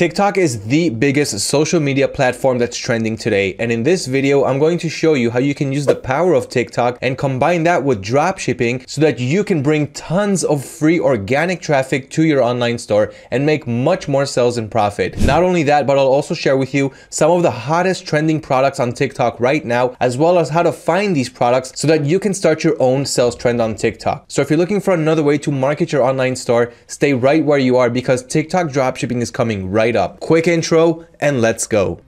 TikTok is the biggest social media platform that's trending today, and in this video I'm going to show you how you can use the power of TikTok and combine that with drop shipping so that you can bring tons of free organic traffic to your online store and make much more sales and profit. Not only that, but I'll also share with you some of the hottest trending products on TikTok right now, as well as how to find these products so that you can start your own sales trend on TikTok. So if you're looking for another way to market your online store, stay right where you are because TikTok dropshipping is coming right up. Quick intro and let's go.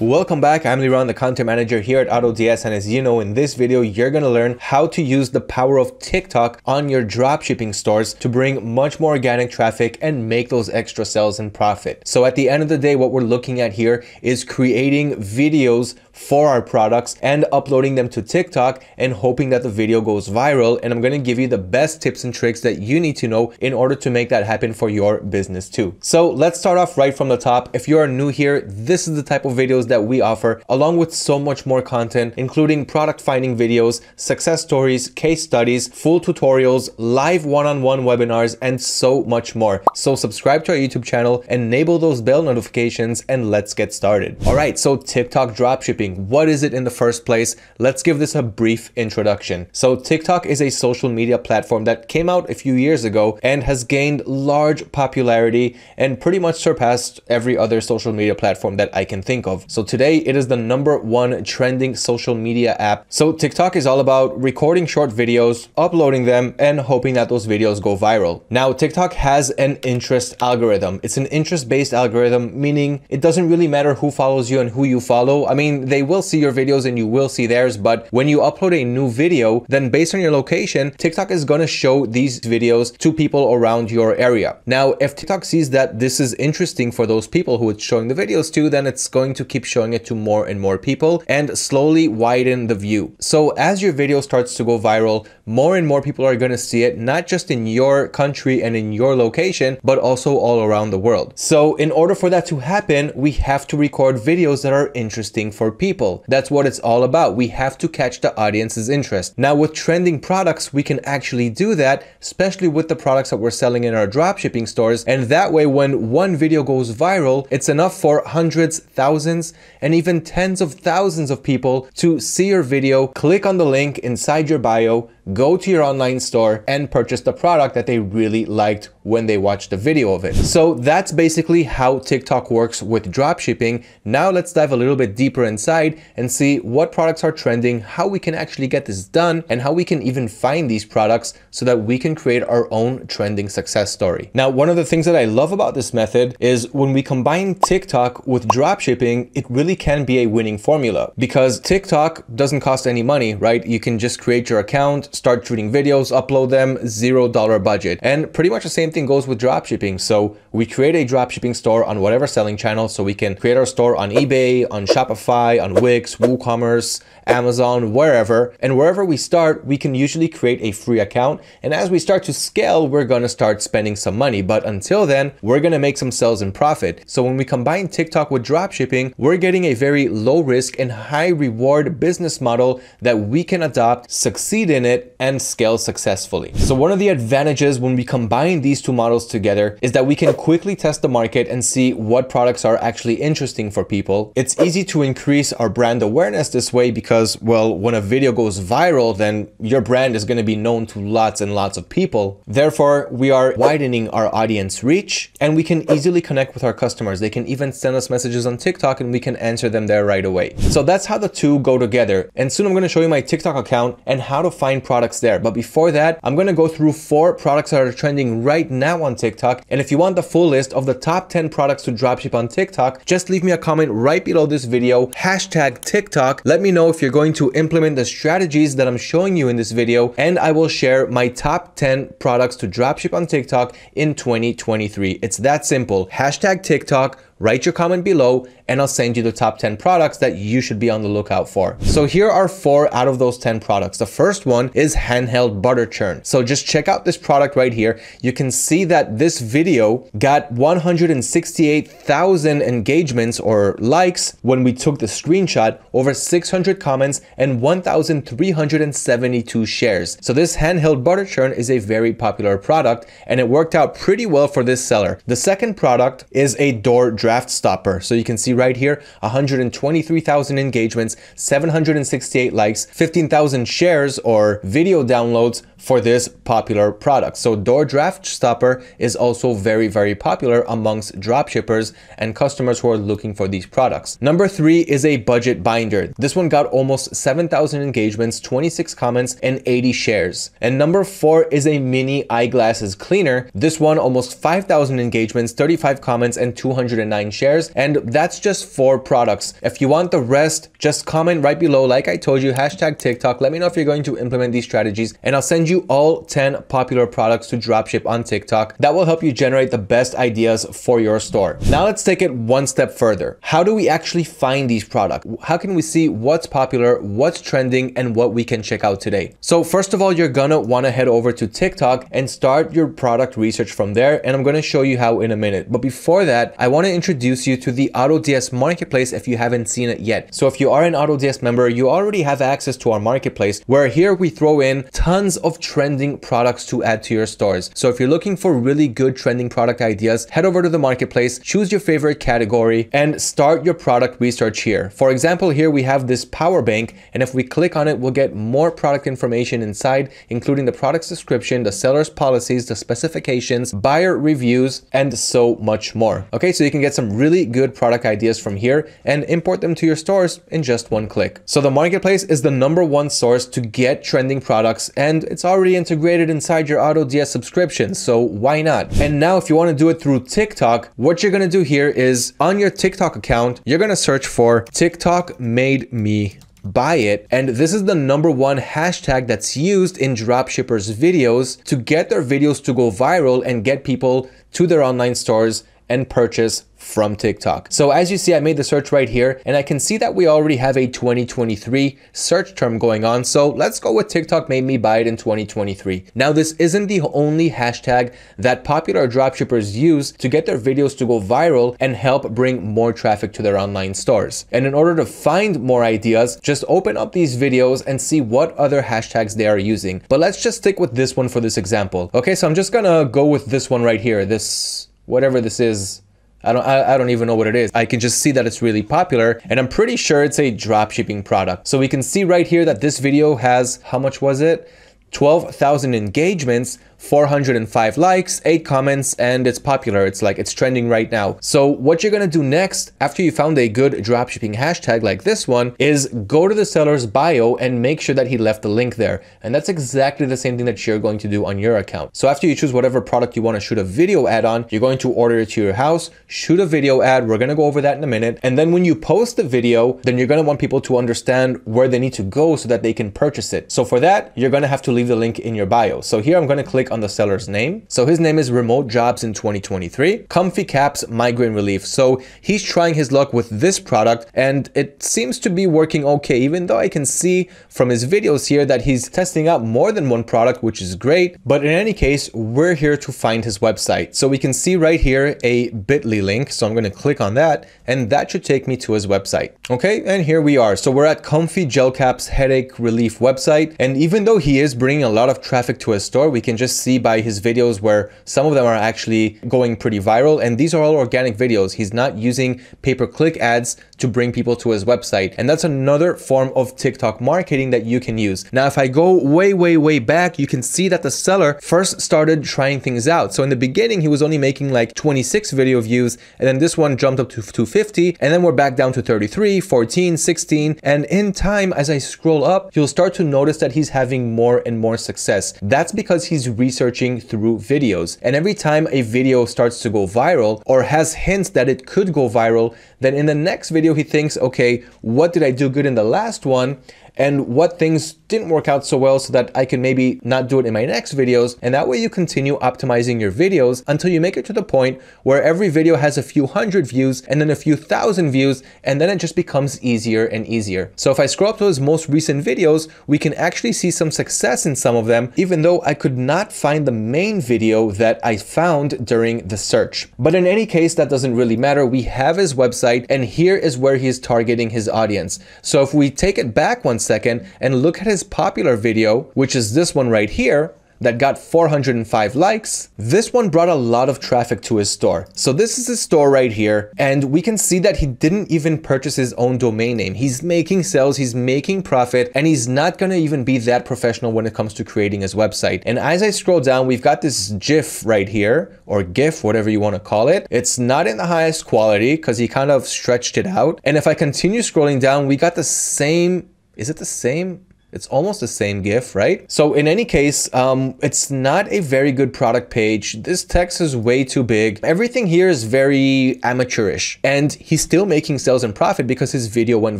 Welcome back, I'm Liran, the content manager here at AutoDS, and as you know, in this video you're gonna learn how to use the power of TikTok on your dropshipping stores to bring much more organic traffic and make those extra sales and profit. So at the end of the day, what we're looking at here is creating videos for our products and uploading them to TikTok and hoping that the video goes viral, and I'm gonna give you the best tips and tricks that you need to know in order to make that happen for your business too. So let's start off right from the top. If you are new here, this is the type of videos that we offer, along with so much more content, including product finding videos, success stories, case studies, full tutorials, live one-on-one webinars, and so much more. So subscribe to our YouTube channel, enable those bell notifications, and let's get started. All right, so TikTok dropshipping, what is it in the first place? Let's give this a brief introduction. So TikTok is a social media platform that came out a few years ago and has gained large popularity and pretty much surpassed every other social media platform that I can think of. So today it is the #1 trending social media app. So TikTok is all about recording short videos, uploading them, and hoping that those videos go viral. Now TikTok has an interest algorithm. It's an interest-based algorithm, meaning it doesn't really matter who follows you and who you follow. I mean, they will see your videos and you will see theirs, but when you upload a new video, then based on your location, TikTok is gonna show these videos to people around your area. Now, if TikTok sees that this is interesting for those people who it's showing the videos to, then it's going to keep showing it to more and more people and slowly widen the view. So as your video starts to go viral, more and more people are going to see it, not just in your country and in your location, but also all around the world. So in order for that to happen, we have to record videos that are interesting for people. That's what it's all about. We have to catch the audience's interest. Now with trending products, we can actually do that, especially with the products that we're selling in our dropshipping stores. And that way, when one video goes viral, it's enough for hundreds, thousands, and even tens of thousands of people to see your video, click on the link inside your bio, go to your online store, and purchase the product that they really liked when they watched the video of it. So that's basically how TikTok works with dropshipping. Now let's dive a little bit deeper inside and see what products are trending, how we can actually get this done, and how we can even find these products so that we can create our own trending success story. Now, one of the things that I love about this method is when we combine TikTok with dropshipping, it really can be a winning formula because TikTok doesn't cost any money, right? You can just create your account, start shooting videos, upload them, $0 budget. And pretty much the same thing goes with dropshipping. So we create a dropshipping store on whatever selling channel. So we can create our store on eBay, on Shopify, on Wix, WooCommerce, Amazon, wherever. And wherever we start, we can usually create a free account. And as we start to scale, we're gonna start spending some money. But until then, we're gonna make some sales and profit. So when we combine TikTok with dropshipping, we're getting a very low risk and high reward business model that we can adopt, succeed in it, and scale successfully. So one of the advantages when we combine these two models together is that we can quickly test the market and see what products are actually interesting for people. It's easy to increase our brand awareness this way because, well, when a video goes viral, then your brand is going to be known to lots and lots of people. Therefore, we are widening our audience reach and we can easily connect with our customers. They can even send us messages on TikTok and we can answer them there right away. So that's how the two go together. And soon I'm going to show you my TikTok account and how to find products there. But before that, I'm going to go through 4 products that are trending right now on TikTok. And if you want the full list of the top 10 products to dropship on TikTok, just leave me a comment right below this video, #TikTok. Let me know if you're going to implement the strategies that I'm showing you in this video, and I will share my top 10 products to dropship on TikTok in 2023. It's that simple. #TikTok. Write your comment below and I'll send you the top 10 products that you should be on the lookout for. So here are 4 out of those 10 products. The first one is handheld butter churn. So just check out this product right here. You can see that this video got 168,000 engagements or likes when we took the screenshot, over 600 comments, and 1,372 shares. So this handheld butter churn is a very popular product, and it worked out pretty well for this seller. The second product is a door draft stopper. So you can see right here, 123,000 engagements, 768 likes, 15,000 shares or video downloads for this popular product. So door draft stopper is also very, very popular amongst dropshippers and customers who are looking for these products. Number 3 is a budget binder. This one got almost 7,000 engagements, 26 comments, and 80 shares. And number 4 is a mini eyeglasses cleaner. This one almost 5,000 engagements, 35 comments, and 209 shares. And that's just 4 products. If you want the rest, just comment right below. Like I told you, hashtag TikTok. Let me know if you're going to implement these strategies, and I'll send you all 10 popular products to dropship on TikTok. That will help you generate the best ideas for your store. Now let's take it one step further. How do we actually find these products? How can we see what's popular, what's trending, and what we can check out today? So first of all, you're gonna wanna head over to TikTok and start your product research from there. And I'm gonna show you how in a minute. But before that, I wanna introduce you to the AutoDS marketplace if you haven't seen it yet. So if you are an AutoDS member, you already have access to our marketplace, where here we throw in tons of trending products to add to your stores. So if you're looking for really good trending product ideas, head over to the marketplace, choose your favorite category, and start your product research here. For example, here we have this power bank, and if we click on it, we'll get more product information inside, including the product's description, the seller's policies, the specifications, buyer reviews, and so much more. Okay, so you can get some really good product ideas from here and import them to your stores in just one click. So the marketplace is the #1 source to get trending products, and it's already integrated inside your AutoDS subscription, so why not? And now if you want to do it through TikTok, what you're going to do here is on your TikTok account, you're going to search for TikTok made me buy it. And this is the #1 hashtag that's used in dropshippers' videos to get their videos to go viral and get people to their online stores and purchase from TikTok. So as you see, I made the search right here, and I can see that we already have a 2023 search term going on. So let's go with TikTok made me buy it in 2023. Now, this isn't the only hashtag that popular dropshippers use to get their videos to go viral and help bring more traffic to their online stores. And in order to find more ideas, just open up these videos and see what other hashtags they are using. But let's just stick with this one for this example. Okay, so I'm just gonna go with this one right here. This, whatever this is, I don't even know what it is. I can just see that it's really popular, and I'm pretty sure it's a dropshipping product. So we can see right here that this video has, how much was it? 12,000 engagements, 405 likes, 8 comments, and it's popular. It's like it's trending right now. So what you're gonna do next, after you found a good dropshipping hashtag like this one, is go to the seller's bio and make sure that he left the link there. And that's exactly the same thing that you're going to do on your account. So after you choose whatever product you want to shoot a video ad on, you're going to order it to your house, shoot a video ad. We're gonna go over that in a minute. And then when you post the video, then you're gonna want people to understand where they need to go so that they can purchase it. So for that, you're gonna have to leave the link in your bio. So here I'm gonna click on the seller's name. So his name is Remote Jobs in 2023, Comfy Caps Migraine Relief. So he's trying his luck with this product, and it seems to be working okay, even though I can see from his videos here that he's testing out more than one product, which is great. But in any case, we're here to find his website. So we can see right here a bit.ly link. So I'm going to click on that, and that should take me to his website. Okay, and here we are. So we're at Comfy Gel Caps Headache Relief website. And even though he is bringing a lot of traffic to his store, we can just see by his videos where some of them are actually going pretty viral, and these are all organic videos. He's not using pay-per-click ads to bring people to his website, and that's another form of TikTok marketing that you can use. Now, if I go way back, you can see that the seller first started trying things out. So in the beginning, he was only making like 26 video views, and then this one jumped up to 250, and then we're back down to 33, 14, 16, and in time, as I scroll up, you'll start to notice that he's having more and more success. That's because he's researching through videos. And every time a video starts to go viral or has hints that it could go viral, then in the next video he thinks, okay, what did I do good in the last one? and what things didn't work out so well so that I can maybe not do it in my next videos. And that way you continue optimizing your videos until you make it to the point where every video has a few hundred views and then a few thousand views, and then it just becomes easier and easier. So if I scroll up to those most recent videos, we can actually see some success in some of them, even though I could not find the main video that I found during the search. But in any case, that doesn't really matter. We have his website, and here is where he is targeting his audience. So if we take it back one second and look at his popular video, which is this one right here, that got 405 likes. This one brought a lot of traffic to his store. So this is his store right here, and we can see that he didn't even purchase his own domain name. He's making sales, he's making profit, and he's not gonna even be that professional when it comes to creating his website. And as I scroll down, we've got this GIF right here, or GIF, whatever you wanna call it. It's not in the highest quality because he kind of stretched it out. And if I continue scrolling down, we got the same, is it the same? It's almost the same GIF, right? So in any case, it's not a very good product page. This text is way too big. Everything here is very amateurish, and he's still making sales and profit because his video went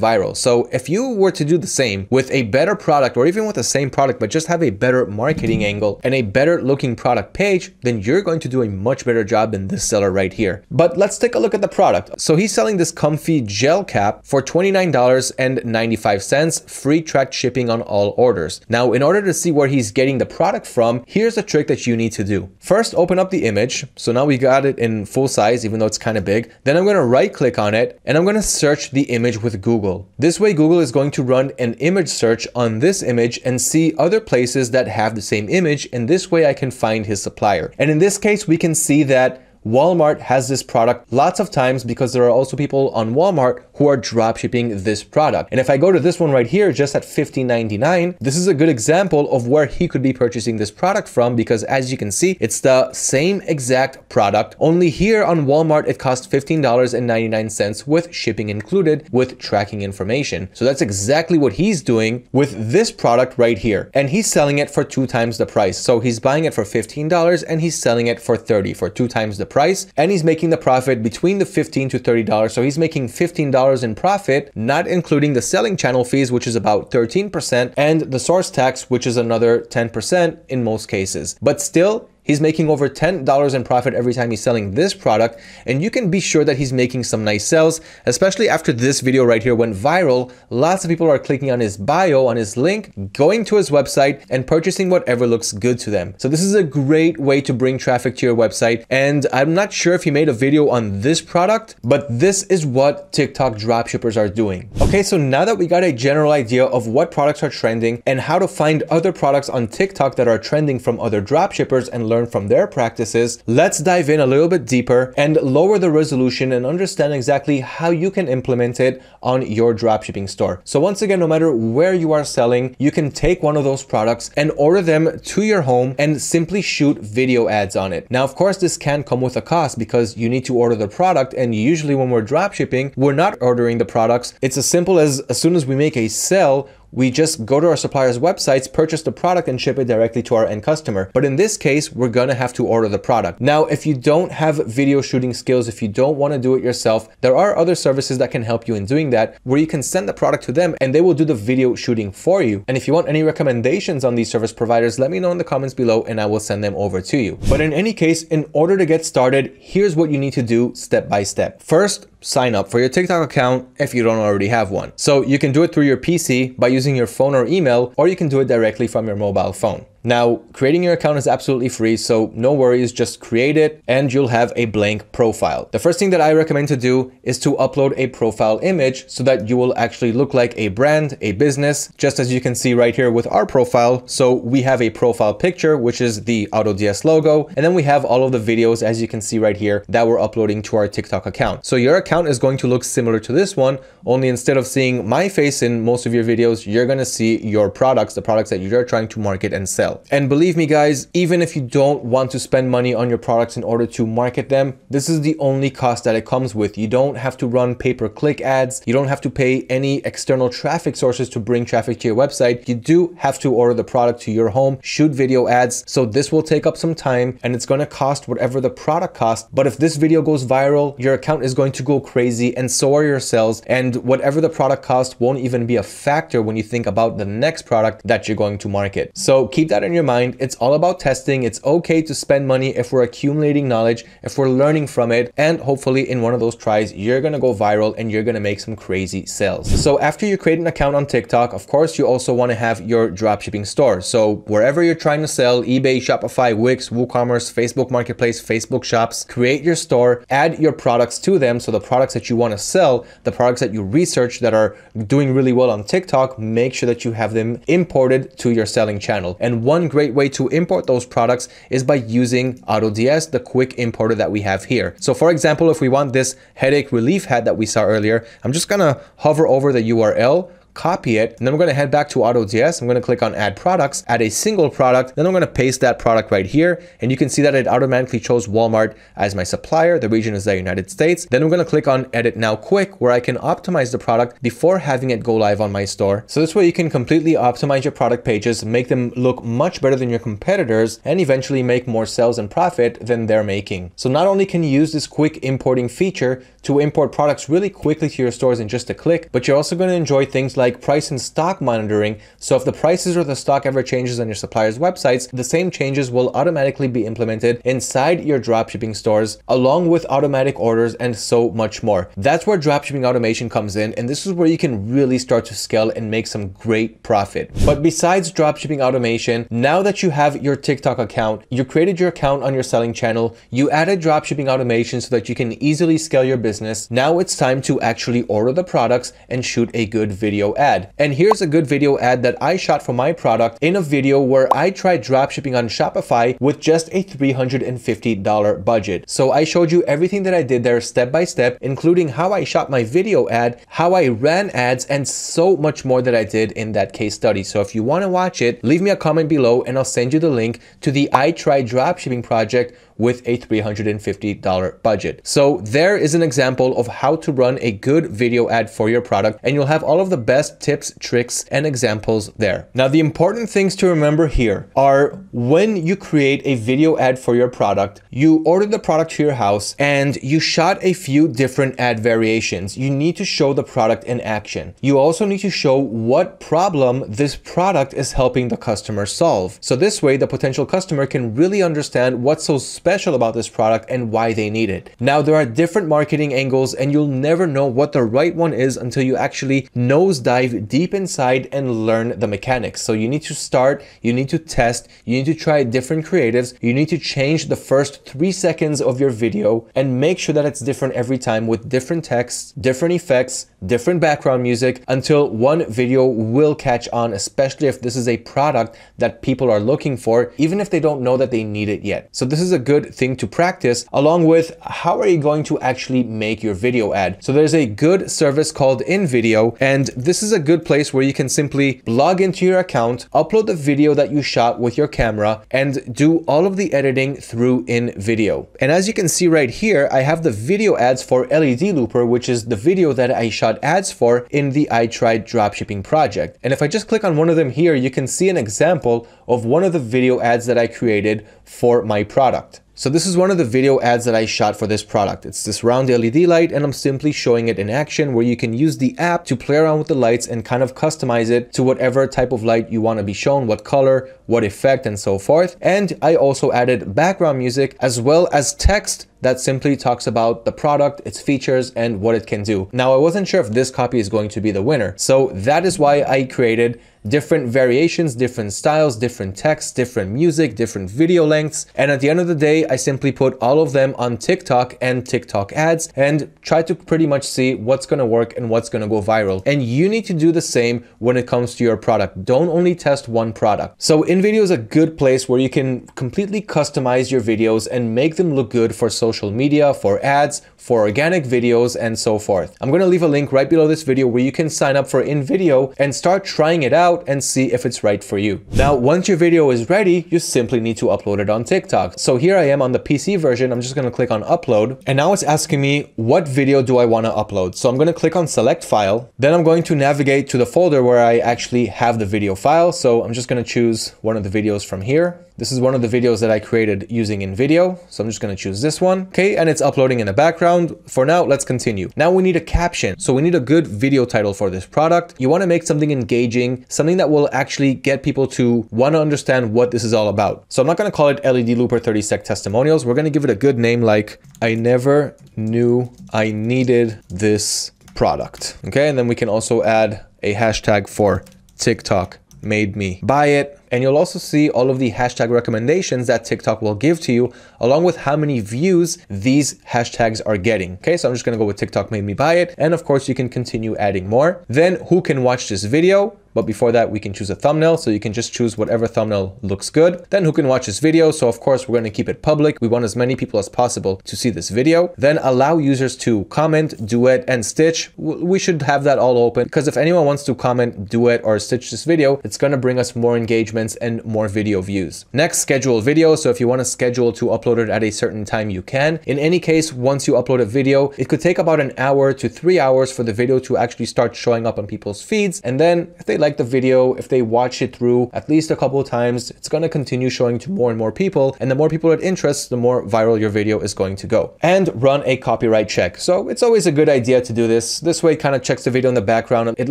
viral. So if you were to do the same with a better product, or even with the same product, but just have a better marketing angle and a better looking product page, then you're going to do a much better job than this seller right here. But let's take a look at the product. So he's selling this Comfy Gel Cap for $29.95, free tracked shipping on all orders. Now, in order to see where he's getting the product from, here's a trick that you need to do. First, open up the image. So now we got it in full size, even though it's kind of big. Then I'm going to right click on it, and I'm going to search the image with Google. This way, Google is going to run an image search on this image and see other places that have the same image. And this way I can find his supplier. And in this case, we can see that Walmart has this product lots of times because there are also people on Walmart who are dropshipping this product. And if I go to this one right here, just at $15.99, this is a good example of where he could be purchasing this product from, because as you can see, it's the same exact product. Only here on Walmart, it costs $15.99 with shipping included with tracking information. So that's exactly what he's doing with this product right here. And he's selling it for 2 times the price. So he's buying it for $15 and he's selling it for $30, for 2 times the price, and he's making the profit between the $15 to $30. So he's making $15 in profit, not including the selling channel fees, which is about 13%, and the source tax, which is another 10% in most cases. But still, he's making over $10 in profit every time he's selling this product. And you can be sure that he's making some nice sales, especially after this video right here went viral. Lots of people are clicking on his bio, on his link, going to his website and purchasing whatever looks good to them. So this is a great way to bring traffic to your website. And I'm not sure if he made a video on this product, but this is what TikTok dropshippers are doing. Okay, so now that we got a general idea of what products are trending and how to find other products on TikTok that are trending from other dropshippers and learn from their practices, let's dive in a little bit deeper and lower the resolution and understand exactly how you can implement it on your dropshipping store. So once again, no matter where you are selling, you can take one of those products and order them to your home and simply shoot video ads on it. Now, of course, this can come with a cost because you need to order the product. And usually when we're dropshipping, we're not ordering the products. It's as simple as soon as we make a sale, we just go to our supplier's websites, purchase the product, and ship it directly to our end customer. But in this case, we're gonna have to order the product. Now, if you don't have video shooting skills, if you don't wanna do it yourself, there are other services that can help you in doing that, where you can send the product to them and they will do the video shooting for you. And if you want any recommendations on these service providers, let me know in the comments below and I will send them over to you. But in any case, in order to get started, here's what you need to do step by step. First, sign up for your TikTok account if you don't already have one. So you can do it through your PC by using your phone or email, or you can do it directly from your mobile phone. Now, creating your account is absolutely free, so no worries, just create it and you'll have a blank profile. The first thing that I recommend to do is to upload a profile image so that you will actually look like a brand, a business, just as you can see right here with our profile. So we have a profile picture, which is the AutoDS logo, and then we have all of the videos, as you can see right here, that we're uploading to our TikTok account. So your account is going to look similar to this one, only instead of seeing my face in most of your videos, you're gonna see your products, the products that you're trying to market and sell. sell. And believe me guys, even if you don't want to spend money on your products in order to market them, this is the only cost that it comes with. You don't have to run pay-per-click ads. You don't have to pay any external traffic sources to bring traffic to your website. You do have to order the product to your home, shoot video ads. So this will take up some time and it's going to cost whatever the product costs. But if this video goes viral, your account is going to go crazy and so are your sales. And whatever the product cost won't even be a factor when you think about the next product that you're going to market. So keep that in your mind. It's all about testing. It's okay to spend money if we're accumulating knowledge, if we're learning from it, and hopefully in one of those tries, you're going to go viral and you're going to make some crazy sales. So after you create an account on TikTok, of course, you also want to have your dropshipping store. So wherever you're trying to sell, eBay, Shopify, Wix, WooCommerce, Facebook Marketplace, Facebook Shops, create your store, add your products to them. So the products that you want to sell, the products that you research that are doing really well on TikTok, make sure that you have them imported to your selling channel. And one great way to import those products is by using AutoDS, the quick importer that we have here. So for example, if we want this headache relief hat that we saw earlier, I'm just going to hover over the URL, copy it, and then we're going to head back to AutoDS. I'm going to click on add products, add a single product, then I'm going to paste that product right here. And you can see that it automatically chose Walmart as my supplier. The region is the United States. Then I'm going to click on edit now quick, where I can optimize the product before having it go live on my store. So this way you can completely optimize your product pages, make them look much better than your competitors, and eventually make more sales and profit than they're making. So not only can you use this quick importing feature to import products really quickly to your stores in just a click, but you're also going to enjoy things like price and stock monitoring. So if the prices or the stock ever changes on your supplier's websites, the same changes will automatically be implemented inside your dropshipping stores, along with automatic orders and so much more. That's where dropshipping automation comes in, and this is where you can really start to scale and make some great profit. But besides dropshipping automation, now that you have your TikTok account, you created your account on your selling channel, you added dropshipping automation so that you can easily scale your business. Now it's time to actually order the products and shoot a good video ad. And here's a good video ad that I shot for my product in a video where I tried dropshipping on Shopify with just a $350 budget. So I showed you everything that I did there step by step, including how I shot my video ad, how I ran ads, and so much more that I did in that case study. So if you want to watch it, leave me a comment below and I'll send you the link to the I Tried Dropshipping project with a $350 budget. So there is an example of how to run a good video ad for your product, and you'll have all of the best tips, tricks, and examples there. Now, the important things to remember here are when you create a video ad for your product, you order the product to your house and you shot a few different ad variations. You need to show the product in action. You also need to show what problem this product is helping the customer solve. So this way, the potential customer can really understand what's so special about this product and why they need it. Now, there are different marketing angles and you'll never know what the right one is until you actually nosedive deep inside and learn the mechanics. So you need to start, you need to test, you need to try different creatives, you need to change the first 3 seconds of your video and make sure that it's different every time with different texts, different effects, different background music, until one video will catch on, especially if this is a product that people are looking for, even if they don't know that they need it yet. So this is a good thing to practice, along with how are you going to actually make your video ad. So there's a good service called InVideo, and this is a good place where you can simply log into your account, upload the video that you shot with your camera, and do all of the editing through InVideo. And as you can see right here, I have the video ads for LED Looper, which is the video that I shot ads for in the I Tried Dropshipping project. And if I just click on one of them here, you can see an example of one of the video ads that I created for my product. So this is one of the video ads that I shot for this product. It's this round LED light, and I'm simply showing it in action, where you can use the app to play around with the lights and kind of customize it to whatever type of light you want to be shown, what color, what effect, and so forth. And I also added background music as well as text that simply talks about the product, its features, and what it can do. Now, I wasn't sure if this copy is going to be the winner. So that is why I created different variations, different styles, different texts, different music, different video lengths. And at the end of the day, I simply put all of them on TikTok and TikTok ads and try to pretty much see what's going to work and what's going to go viral. And you need to do the same when it comes to your product. Don't only test one product. So InVideo is a good place where you can completely customize your videos and make them look good for social media, for ads, for organic videos, and so forth. I'm going to leave a link right below this video where you can sign up for InVideo and start trying it out, out and see if it's right for you. Now, once your video is ready, you simply need to upload it on TikTok. So here I am on the PC version. I'm just going to click on upload. And now it's asking me, what video do I want to upload? So I'm going to click on select file. Then I'm going to navigate to the folder where I actually have the video file. So I'm just going to choose one of the videos from here. This is one of the videos that I created using InVideo. So I'm just going to choose this one. Okay. And it's uploading in the background. For now, let's continue. Now we need a caption. So we need a good video title for this product. You want to make something engaging, something that will actually get people to want to understand what this is all about. So I'm not going to call it LED Looper 30-sec testimonials. We're going to give it a good name like I never knew I needed this product. Okay. And then we can also add a hashtag for TikTok made me buy it. And you'll also see all of the hashtag recommendations that TikTok will give to you, along with how many views these hashtags are getting. Okay, so I'm just going to go with TikTok made me buy it. And of course, you can continue adding more. Then who can watch this video? But before that, we can choose a thumbnail. So you can just choose whatever thumbnail looks good. Then who can watch this video? So of course, we're going to keep it public. We want as many people as possible to see this video. Then allow users to comment, duet, and stitch. We should have that all open because if anyone wants to comment, duet, or stitch this video, it's going to bring us more engagements and more video views. Next, schedule video. So if you want to schedule to upload it at a certain time, you can. In any case, once you upload a video, it could take about an hour to 3 hours for the video to actually start showing up on people's feeds. And then if they like the video, if they watch it through at least a couple of times, it's going to continue showing to more and more people. And the more people it interests, the more viral your video is going to go. And run a copyright check. So it's always a good idea to do this. This way it kind of checks the video in the background. It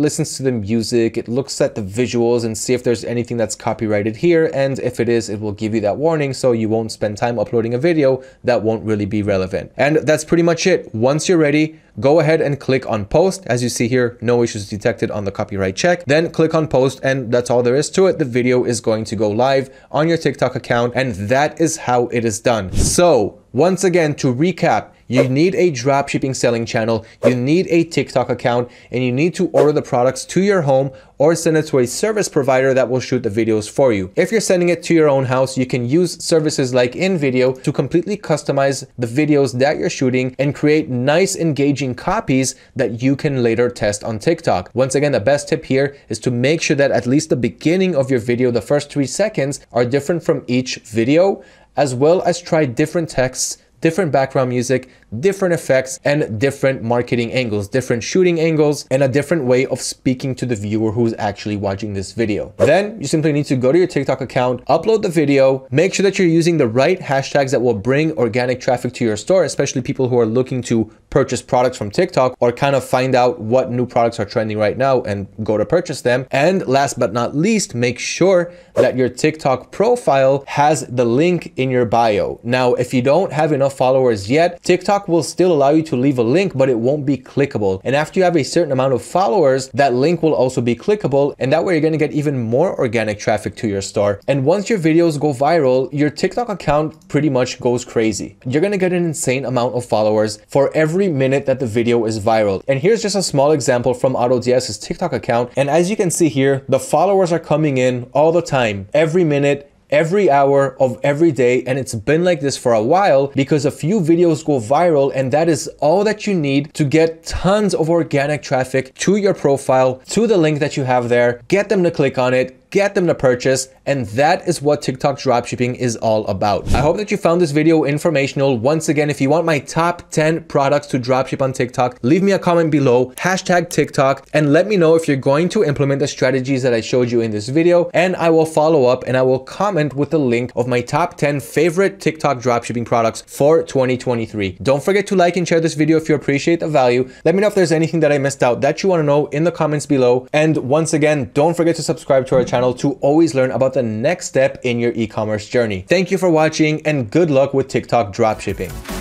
listens to the music. It looks at the visuals and see if there's anything that's copyrighted here. And if it is, it will give you that warning. So you won't spend time uploading a video that won't really be relevant. And that's pretty much it. Once you're ready, go ahead and click on post. As you see here, no issues detected on the copyright check. Then click on post and that's all there is to it. The video is going to go live on your TikTok account and that is how it is done. So once again, to recap, you need a dropshipping selling channel, you need a TikTok account, and you need to order the products to your home or send it to a service provider that will shoot the videos for you. If you're sending it to your own house, you can use services like InVideo to completely customize the videos that you're shooting and create nice, engaging copies that you can later test on TikTok. Once again, the best tip here is to make sure that at least the beginning of your video, the first 3 seconds, are different from each video, as well as try different texts, different background music, different effects, and different marketing angles, different shooting angles, and a different way of speaking to the viewer who's actually watching this video. Then you simply need to go to your TikTok account, upload the video, make sure that you're using the right hashtags that will bring organic traffic to your store, especially people who are looking to purchase products from TikTok or kind of find out what new products are trending right now and go to purchase them. And last but not least, make sure that your TikTok profile has the link in your bio. Now, if you don't have enough followers yet, TikTok will still allow you to leave a link, but it won't be clickable. And after you have a certain amount of followers, that link will also be clickable. And that way you're going to get even more organic traffic to your store. And once your videos go viral, your TikTok account pretty much goes crazy. You're going to get an insane amount of followers for every minute that the video is viral. And here's just a small example from AutoDS's TikTok account. And as you can see here, the followers are coming in all the time, every minute, every hour of every day. And it's been like this for a while because a few videos go viral and that is all that you need to get tons of organic traffic to your profile, to the link that you have there, get them to click on it, get them to purchase. And that is what TikTok dropshipping is all about. I hope that you found this video informational. Once again, if you want my top 10 products to dropship on TikTok, leave me a comment below, hashtag TikTok, and let me know if you're going to implement the strategies that I showed you in this video. And I will follow up and I will comment with the link of my top 10 favorite TikTok dropshipping products for 2023. Don't forget to like and share this video if you appreciate the value. Let me know if there's anything that I missed out that you want to know in the comments below. And once again, don't forget to subscribe to our channel to always learn about the next step in your e-commerce journey. Thank you for watching and good luck with TikTok dropshipping.